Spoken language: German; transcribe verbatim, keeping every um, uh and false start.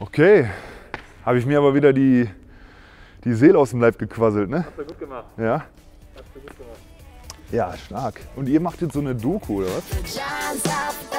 Okay, habe ich mir aber wieder die, die Seele aus dem Leib gequasselt, ne? Hast du gut gemacht. Ja. Hast du gut gemacht. Ja, stark. Und ihr macht jetzt so eine Doku, oder was?